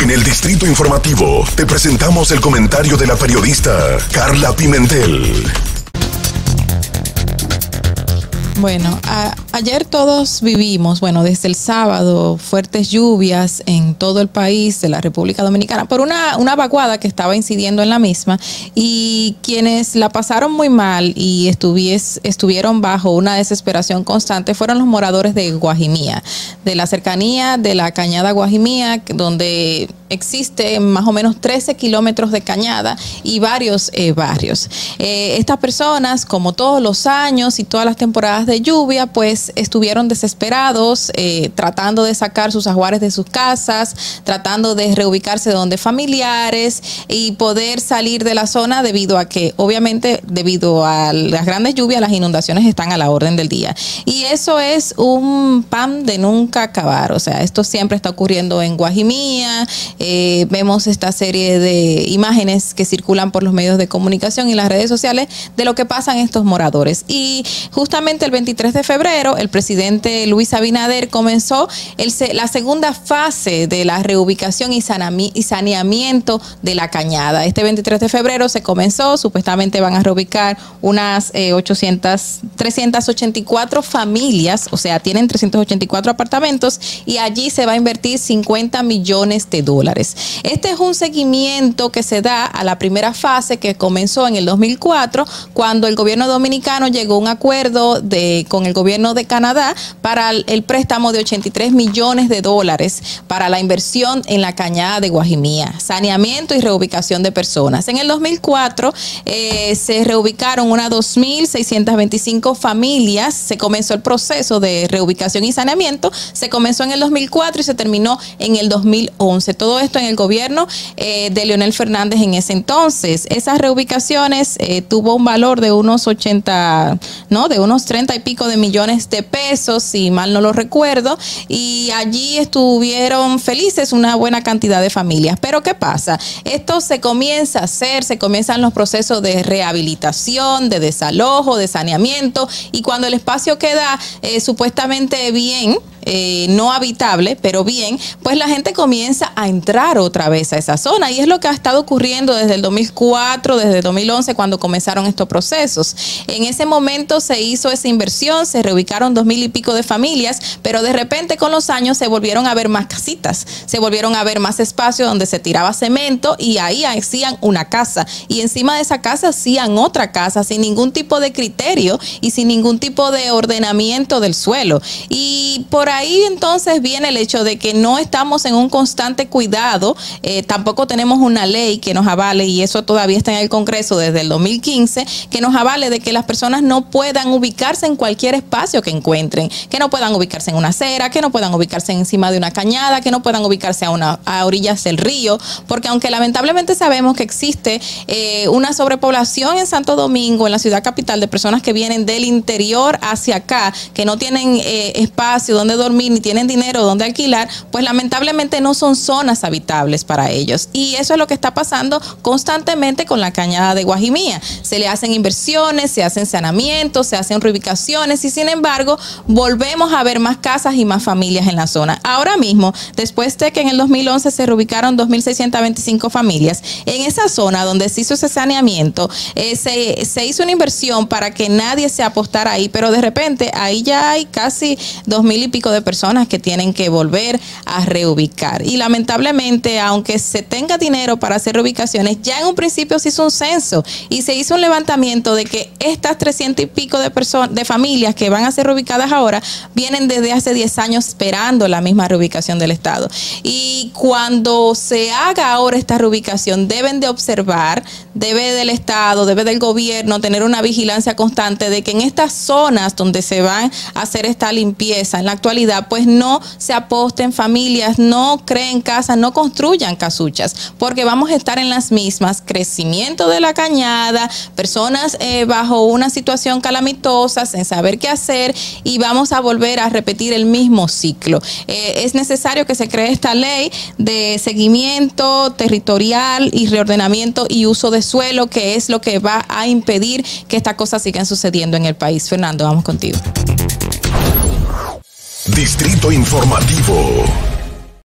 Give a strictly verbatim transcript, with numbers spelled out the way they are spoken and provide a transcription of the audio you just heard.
En el Distrito Informativo te presentamos el comentario de la periodista Kharla Pimentel. Bueno, a, ayer todos vivimos, bueno, desde el sábado, fuertes lluvias en todo el país de la República Dominicana por una, una vaguada que estaba incidiendo en la misma, y quienes la pasaron muy mal y estuvies, estuvieron bajo una desesperación constante fueron los moradores de Guajimía, de la cercanía de la cañada Guajimía, donde existe más o menos trece kilómetros de cañada y varios eh, barrios. Eh, estas personas, como todos los años y todas las temporadas de lluvia, pues estuvieron desesperados, eh, tratando de sacar sus ajuares de sus casas, tratando de reubicarse de donde familiares y poder salir de la zona, debido a que, obviamente, debido a las grandes lluvias, las inundaciones están a la orden del día. Y eso es un pan de nunca acabar. O sea, esto siempre está ocurriendo en Guajimía. Eh, vemos esta serie de imágenes que circulan por los medios de comunicación y las redes sociales de lo que pasan estos moradores. Y justamente el veintitrés de febrero, el presidente Luis Abinader comenzó el, la segunda fase de la reubicación y, sanami, y saneamiento de la cañada. Este veintitrés de febrero se comenzó, supuestamente van a reubicar unas eh, trescientas ochenta y cuatro familias, o sea, tienen trescientos ochenta y cuatro apartamentos, y allí se va a invertir cincuenta millones de dólares. Este es un seguimiento que se da a la primera fase que comenzó en el dos mil cuatro, cuando el gobierno dominicano llegó a un acuerdo de, con el gobierno de Canadá para el, el préstamo de ochenta y tres millones de dólares para la inversión en la cañada de Guajimía, saneamiento y reubicación de personas. En el dos mil cuatro eh, se reubicaron unas dos mil seiscientas veinticinco familias, se comenzó el proceso de reubicación y saneamiento, se comenzó en el dos mil cuatro y se terminó en el dos mil once. Todo esto en el gobierno eh, de Leonel Fernández en ese entonces. Esas reubicaciones eh, tuvo un valor de unos ochenta, no, de unos treinta y pico de millones de pesos, si mal no lo recuerdo, y allí estuvieron felices una buena cantidad de familias. Pero ¿qué pasa? Esto se comienza a hacer, se comienzan los procesos de rehabilitación, de desalojo, de saneamiento, y cuando el espacio queda eh, supuestamente bien, Eh, no habitable, pero bien, pues la gente comienza a entrar otra vez a esa zona, y es lo que ha estado ocurriendo desde el dos mil cuatro, desde el dos mil once, cuando comenzaron estos procesos. En ese momento se hizo esa inversión, se reubicaron dos mil y pico de familias, pero de repente con los años se volvieron a ver más casitas, se volvieron a ver más espacios donde se tiraba cemento, y ahí hacían una casa, y encima de esa casa hacían otra casa, sin ningún tipo de criterio y sin ningún tipo de ordenamiento del suelo. Y por ahí Ahí entonces viene el hecho de que no estamos en un constante cuidado, eh, tampoco tenemos una ley que nos avale, y eso todavía está en el Congreso desde el dos mil quince, que nos avale de que las personas no puedan ubicarse en cualquier espacio que encuentren, que no puedan ubicarse en una acera, que no puedan ubicarse encima de una cañada, que no puedan ubicarse a, una, a orillas del río, porque aunque lamentablemente sabemos que existe eh, una sobrepoblación en Santo Domingo, en la ciudad capital, de personas que vienen del interior hacia acá, que no tienen eh, espacio donde dormir, ni tienen dinero donde alquilar, pues lamentablemente no son zonas habitables para ellos. Y eso es lo que está pasando constantemente con la cañada de Guajimía. Se le hacen inversiones, se hacen saneamientos, se hacen reubicaciones, y sin embargo volvemos a ver más casas y más familias en la zona. Ahora mismo, después de que en el dos mil once se reubicaron dos mil seiscientas veinticinco familias, en esa zona donde se hizo ese saneamiento, eh, se, se hizo una inversión para que nadie se apostara ahí, pero de repente ahí ya hay casi dos mil y pico de personas que tienen que volver a reubicar. Y lamentablemente, aunque se tenga dinero para hacer reubicaciones, ya en un principio se hizo un censo y se hizo un levantamiento de que estas trescientas y pico de personas, de familias que van a ser reubicadas ahora, vienen desde hace diez años esperando la misma reubicación del Estado. Y cuando se haga ahora esta reubicación, deben de observar, debe del Estado, debe del gobierno tener una vigilancia constante de que en estas zonas donde se van a hacer esta limpieza, en la actualidad, pues no se aposten familias, no creen casas, no construyan casuchas, porque vamos a estar en las mismas: crecimiento de la cañada, personas eh, bajo una situación calamitosa, sin saber qué hacer, y vamos a volver a repetir el mismo ciclo. Eh, es necesario que se cree esta ley de seguimiento territorial y reordenamiento y uso de suelo, que es lo que va a impedir que estas cosas sigan sucediendo en el país. Fernando, vamos contigo. Distrito Informativo.